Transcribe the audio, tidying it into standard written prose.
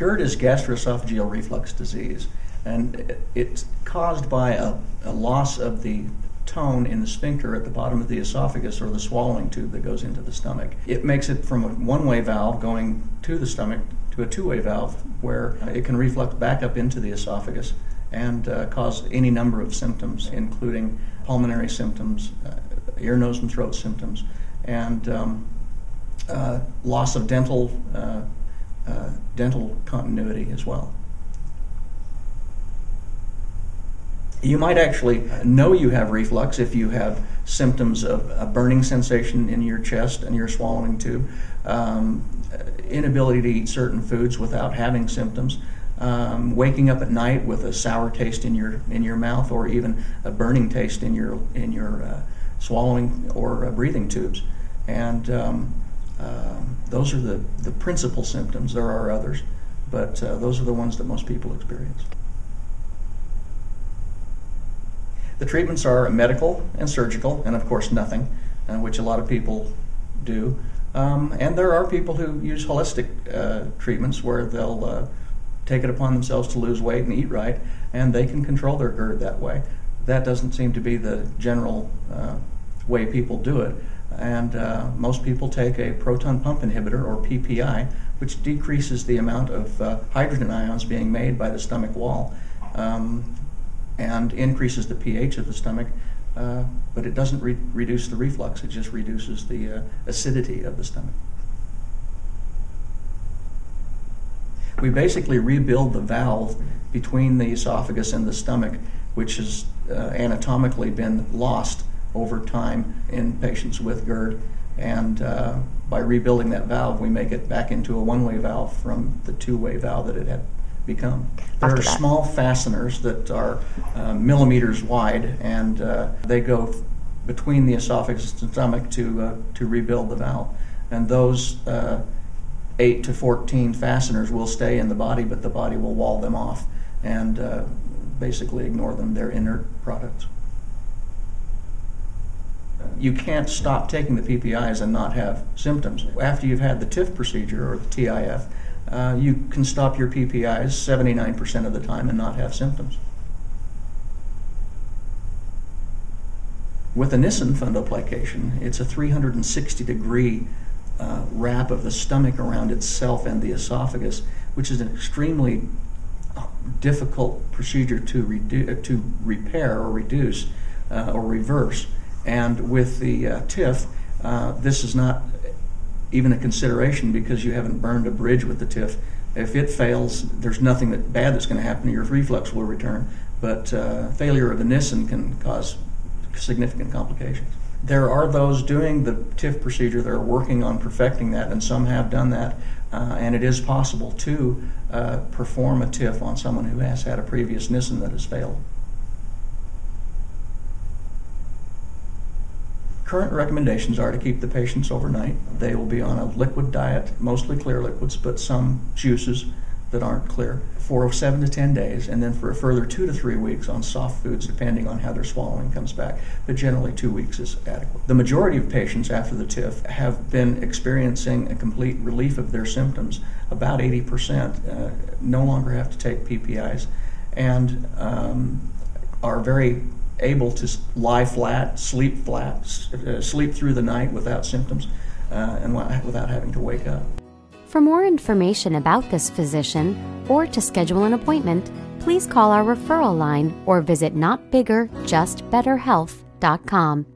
GERD is gastroesophageal reflux disease, and it's caused by a loss of the tone in the sphincter at the bottom of the esophagus, or the swallowing tube that goes into the stomach. It makes it from a one-way valve going to the stomach to a two-way valve where it can reflux back up into the esophagus and cause any number of symptoms, including pulmonary symptoms, ear, nose, and throat symptoms, and loss of dental continuity as well. You might actually know you have reflux if you have symptoms of a burning sensation in your chest and your swallowing tube, inability to eat certain foods without having symptoms, waking up at night with a sour taste in your mouth, or even a burning taste in your swallowing or breathing tubes, and those are the principal symptoms. There are others, but those are the ones that most people experience. The treatments are medical and surgical, and of course nothing, which a lot of people do. And there are people who use holistic treatments where they'll take it upon themselves to lose weight and eat right, and they can control their GERD that way. That doesn't seem to be the general way people do it. And most people take a proton pump inhibitor, or PPI, which decreases the amount of hydrogen ions being made by the stomach wall. And increases the pH of the stomach, but it doesn't reduce the reflux, it just reduces the acidity of the stomach. We basically rebuild the valve between the esophagus and the stomach, which has anatomically been lost over time in patients with GERD, and by rebuilding that valve, we make it back into a one-way valve from the two-way valve that it had become. There are small fasteners that are millimeters wide, and they go between the esophagus and stomach to rebuild the valve. And those 8 to 14 fasteners will stay in the body, but the body will wall them off and basically ignore them. They're inert products. You can't stop taking the PPIs and not have symptoms. After you've had the TIF procedure, or the TIF, you can stop your PPIs 79% of the time and not have symptoms. With a Nissen fundoplication, it's a 360-degree wrap of the stomach around itself and the esophagus, which is an extremely difficult procedure to repair or reduce or reverse. And with the TIF, this is not even a consideration because you haven't burned a bridge with the TIF. If it fails, there's nothing bad that's going to happen. Your reflux will return, but failure of the Nissen can cause significant complications. There are those doing the TIF procedure that are working on perfecting that, and some have done that, and it is possible to perform a TIF on someone who has had a previous Nissen that has failed. Current recommendations are to keep the patients overnight. They will be on a liquid diet, mostly clear liquids, but some juices that aren't clear, for 7 to 10 days, and then for a further 2 to 3 weeks on soft foods, depending on how their swallowing comes back. But generally, 2 weeks is adequate. The majority of patients after the TIF have been experiencing a complete relief of their symptoms. About 80% no longer have to take PPIs and are very able to lie flat, sleep through the night without symptoms, and without having to wake up. For more information about this physician or to schedule an appointment, please call our referral line or visit notbiggerjustbetterhealth.com.